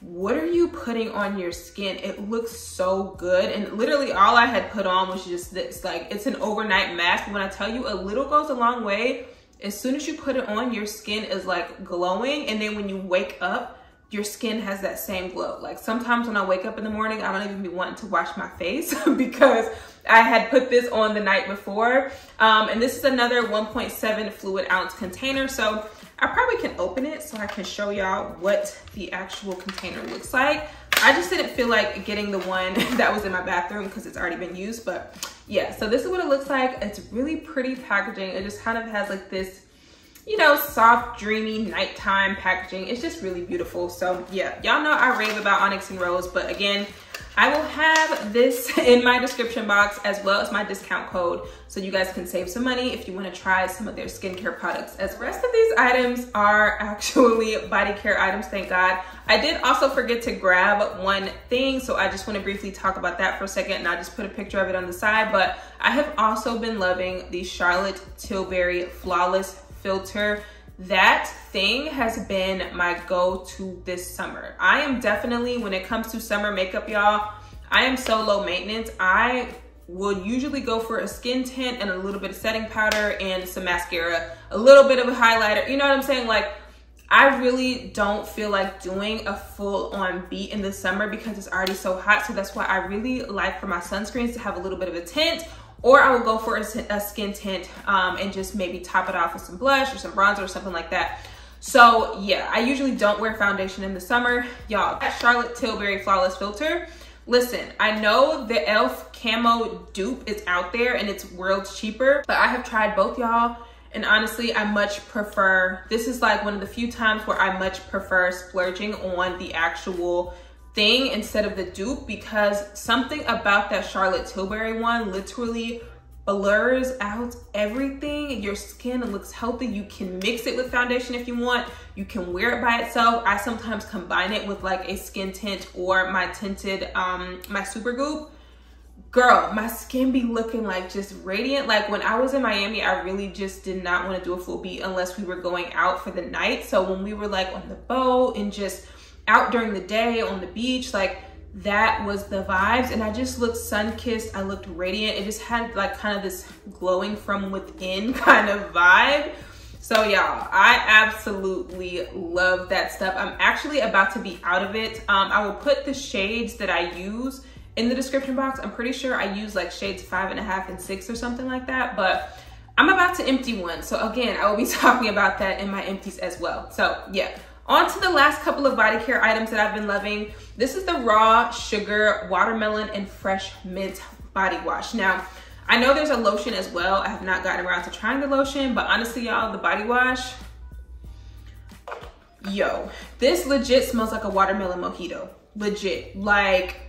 what are you putting on your skin? It looks so good. And literally all I had put on was just this. Like, it's an overnight mask. When I tell you, a little goes a long way. As soon as you put it on, your skin is like glowing, and then when you wake up, your skin has that same glow. Like, sometimes when I wake up in the morning, I don't even be wanting to wash my face because I had put this on the night before. Um, and this is another one point seven fluid ounce container, so I probably can open it so I can show y'all what the actual container looks like. I just didn't feel like getting the one that was in my bathroom because it's already been used. But yeah, so this is what it looks like. It's really pretty packaging. It just kind of has like this, you know, soft, dreamy, nighttime packaging. It's just really beautiful. So yeah, y'all know I rave about Onyx and Rose, but again, I will have this in my description box as well as my discount code, so you guys can save some money if you want to try some of their skincare products. As the rest of these items are actually body care items, thank God. I did also forget to grab one thing, so I just want to briefly talk about that for a second, and I'll just put a picture of it on the side. But I have also been loving the Charlotte Tilbury Flawless Filter. That thing has been my go-to this summer. I am definitely, when it comes to summer makeup, y'all, I am so low maintenance. I will usually go for a skin tint and a little bit of setting powder and some mascara, a little bit of a highlighter. You know what I'm saying? Like, I really don't feel like doing a full-on beat in the summer because it's already so hot. So that's why I really like for my sunscreens to have a little bit of a tint, or I will go for a, a skin tint um, and just maybe top it off with some blush or some bronzer or something like that. So yeah, I usually don't wear foundation in the summer. Y'all, that Charlotte Tilbury Flawless Filter. Listen, I know the e l f camo dupe is out there and it's worlds cheaper, but I have tried both, y'all. And honestly, I much prefer, this is like one of the few times where I much prefer splurging on the actual thing instead of the dupe, because something about that Charlotte Tilbury one literally blurs out everything. Your skin looks healthy. You can mix it with foundation if you want. You can wear it by itself. I sometimes combine it with like a skin tint or my tinted, um, my Super Goop. Girl, my skin be looking like just radiant. Like when I was in Miami, I really just did not want to do a full beat unless we were going out for the night. So when we were like on the boat and just out during the day on the beach, like that was the vibes. And I just looked sun-kissed. I looked radiant. It just had like kind of this glowing from within kind of vibe. So y'all, I absolutely love that stuff. I'm actually about to be out of it. Um, I will put the shades that I use in the description box. I'm pretty sure I use like shades five and a half and six or something like that, but I'm about to empty one. So again, I will be talking about that in my empties as well. So yeah, on to the last couple of body care items that I've been loving. This is the Raw Sugar Watermelon and Fresh Mint Body Wash. Now, I know there's a lotion as well. I have not gotten around to trying the lotion, but honestly, y'all, the body wash, yo, this legit smells like a watermelon mojito. Legit, like,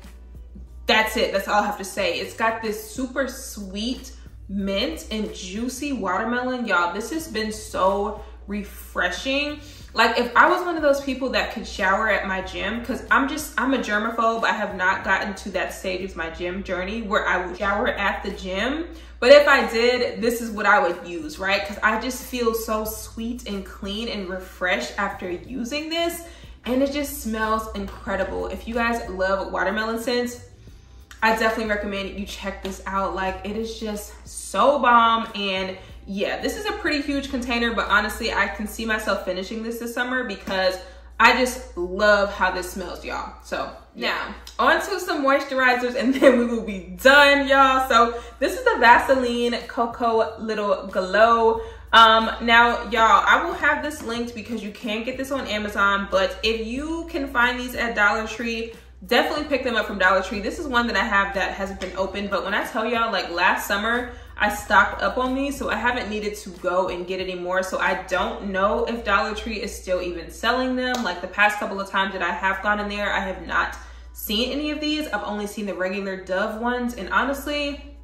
that's it, that's all I have to say. It's got this super sweet mint and juicy watermelon. Y'all, this has been so refreshing. Like if I was one of those people that could shower at my gym, cause I'm just, I'm a germaphobe. I have not gotten to that stage of my gym journey where I would shower at the gym. But if I did, this is what I would use, right? Cause I just feel so sweet and clean and refreshed after using this. And it just smells incredible. If you guys love watermelon scents, I definitely recommend you check this out. Like it is just so bomb. And yeah, this is a pretty huge container, but honestly, I can see myself finishing this this summer because I just love how this smells, y'all. So now on to some moisturizers and then we will be done, y'all. So this is the Vaseline Cocoa Little Glow. Um, now y'all, I will have this linked because you can get this on Amazon, but if you can find these at Dollar Tree, definitely pick them up from Dollar Tree. This is one that I have that hasn't been opened, but when I tell y'all, like last summer, I stocked up on these, so I haven't needed to go and get any more. So I don't know if Dollar Tree is still even selling them. Like the past couple of times that I have gone in there, I have not seen any of these. I've only seen the regular Dove ones. And honestly,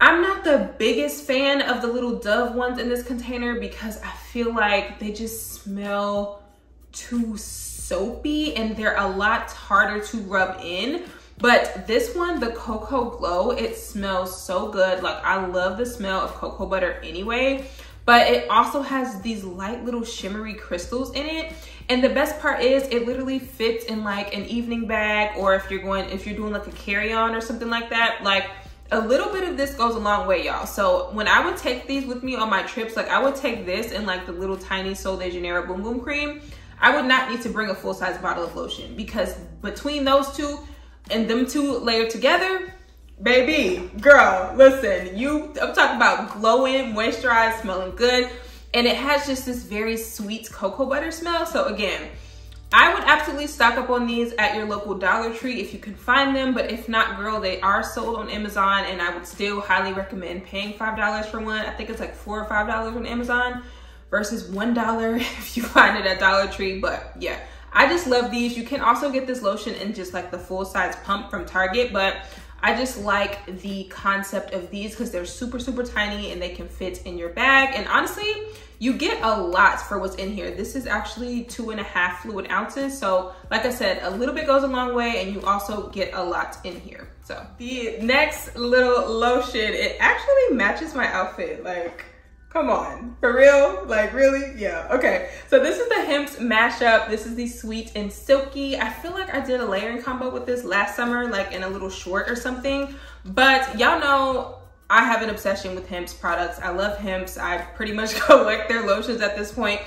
I'm not the biggest fan of the little Dove ones in this container because I feel like they just smell too soapy and they're a lot harder to rub in. But this one, the Cocoa Glow, it smells so good. Like I love the smell of cocoa butter anyway, but it also has these light little shimmery crystals in it. And the best part is it literally fits in like an evening bag, or if you're going, if you're doing like a carry-on or something like that, like a little bit of this goes a long way, y'all. So when I would take these with me on my trips, like I would take this and like the little tiny Sol de Janeiro Boom Boom Cream. I would not need to bring a full-size bottle of lotion because between those two and them two layered together, baby, girl, listen, you, I'm talking about glowing, moisturized, smelling good. And it has just this very sweet cocoa butter smell. So again, I would absolutely stock up on these at your local Dollar Tree if you can find them. But if not, girl, they are sold on Amazon and I would still highly recommend paying five dollars for one. I think it's like four or five dollars on Amazon versus one dollar if you find it at Dollar Tree, but yeah. I just love these. You can also get this lotion in just like the full size pump from Target, but I just like the concept of these because they're super, super tiny and they can fit in your bag. And honestly, you get a lot for what's in here. This is actually two and a half fluid ounces. So like I said, a little bit goes a long way and you also get a lot in here. So the next little lotion, it actually matches my outfit. Like, come on, for real? Like really? Yeah, okay. So this is the Hempz mashup. This is the sweet and silky. I feel like I did a layering combo with this last summer, like in a little short or something, but y'all know I have an obsession with Hempz products. I love Hempz. I pretty much collect their lotions at this point.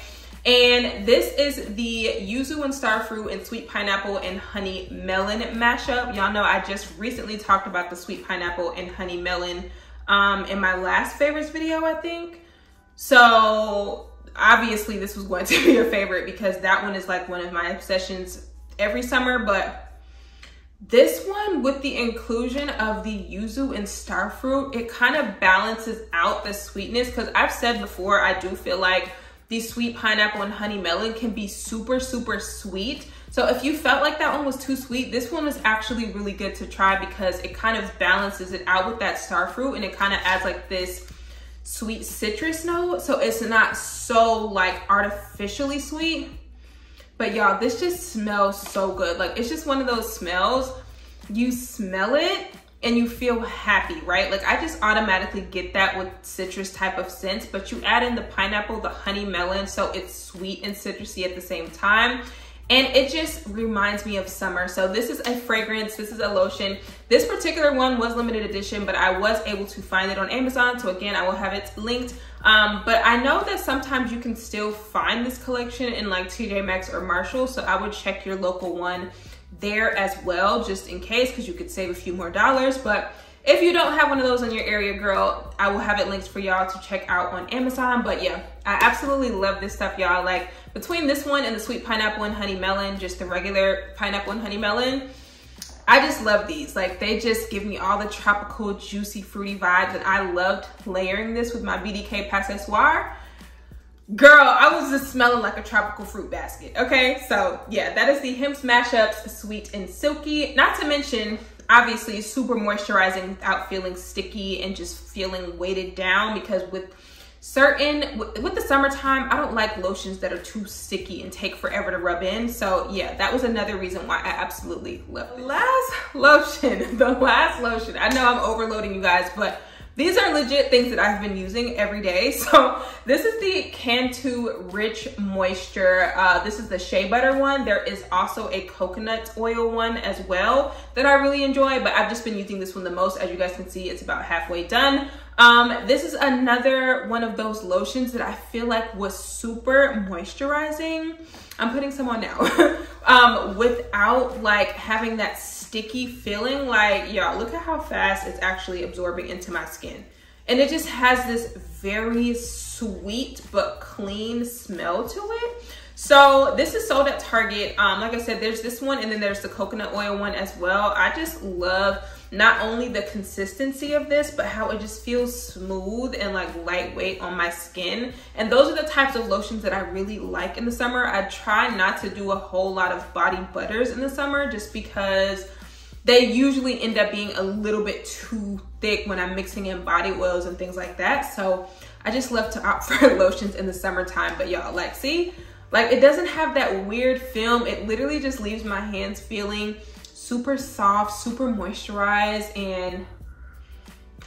And this is the yuzu and star fruit and sweet pineapple and honey melon mashup. Y'all know I just recently talked about the sweet pineapple and honey melon um, in my last favorites video, I think. So obviously this was going to be a favorite because that one is like one of my obsessions every summer, but this one, with the inclusion of the yuzu and starfruit, it kind of balances out the sweetness, because I've said before, I do feel like the sweet pineapple and honey melon can be super, super sweet. So if you felt like that one was too sweet, this one is actually really good to try because it kind of balances it out with that starfruit, and it kind of adds like this sweet citrus note. So it's not so like artificially sweet. But y'all, this just smells so good. Like, it's just one of those smells, you smell it and you feel happy, right? Like, I just automatically get that with citrus type of scents, but you add in the pineapple, the honey melon, so it's sweet and citrusy at the same time. And it just reminds me of summer. So this is a fragrance, this is a lotion. This particular one was limited edition, but I was able to find it on Amazon. So again, I will have it linked. Um, but I know that sometimes you can still find this collection in like T J Maxx or Marshalls. So I would check your local one there as well, just in case, because you could save a few more dollars. But if you don't have one of those in your area, girl, I will have it linked for y'all to check out on Amazon. But yeah, I absolutely love this stuff, y'all. Like, between this one and the sweet pineapple and honey melon, just the regular pineapple and honey melon, I just love these. Like, they just give me all the tropical, juicy, fruity vibes. And I loved layering this with my B D K Pas Ce Soir. Girl, I was just smelling like a tropical fruit basket, okay? So yeah, that is the Hempz Mashups Sweet and Silky. Not to mention, obviously, super moisturizing without feeling sticky and just feeling weighted down, because with certain, with, with the summertime, I don't like lotions that are too sticky and take forever to rub in. So yeah, that was another reason why I absolutely love it. Last lotion, the last lotion. I know I'm overloading you guys, but these are legit things that I've been using every day. So this is the Cantu Rich Moisture. Uh, this is the shea butter one. There is also a coconut oil one as well that I really enjoy, but I've just been using this one the most. As you guys can see, it's about halfway done. Um, this is another one of those lotions that I feel like was super moisturizing. I'm putting some on now. um, without like having that sticky feeling. Like, y'all, look at how fast it's actually absorbing into my skin. And it just has this very sweet but clean smell to it. So this is sold at Target. Um, like I said, there's this one, and then there's the coconut oil one as well. I just love not only the consistency of this, but how it just feels smooth and like lightweight on my skin. And those are the types of lotions that I really like in the summer. I try not to do a whole lot of body butters in the summer, just because they usually end up being a little bit too thick when I'm mixing in body oils and things like that. So I just love to opt for lotions in the summertime. But y'all, like, see, like, it doesn't have that weird film. It literally just leaves my hands feeling super soft, super moisturized, and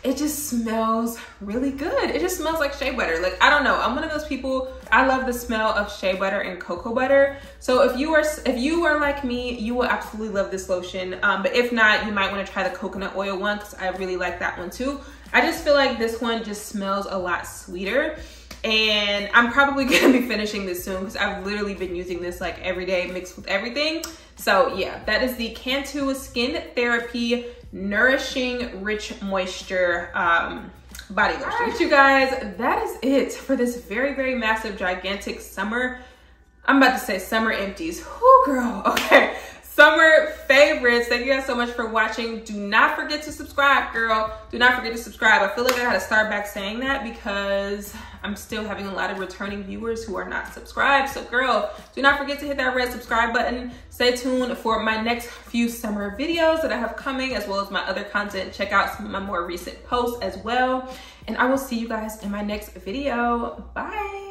it just smells really good. It just smells like shea butter. Like, I don't know, I'm one of those people, I love the smell of shea butter and cocoa butter. So if you are if you are like me, you will absolutely love this lotion. Um, but if not, you might wanna try the coconut oil one, because I really like that one too. I just feel like this one just smells a lot sweeter. And I'm probably gonna be finishing this soon, because I've literally been using this like every day mixed with everything. So yeah, that is the Cantu Skin Therapy Nourishing Rich Moisture um, Body Lotion. All right, you guys, that is it for this very, very massive, gigantic summer. I'm about to say summer empties. Whoo, girl, okay. Summer favorites. Thank you guys so much for watching. Do not forget to subscribe, girl. Do not forget to subscribe. I feel like I had to start back saying that, because I'm still having a lot of returning viewers who are not subscribed. So girl, do not forget to hit that red subscribe button. Stay tuned for my next few summer videos that I have coming, as well as my other content. Check out some of my more recent posts as well. And I will see you guys in my next video. Bye.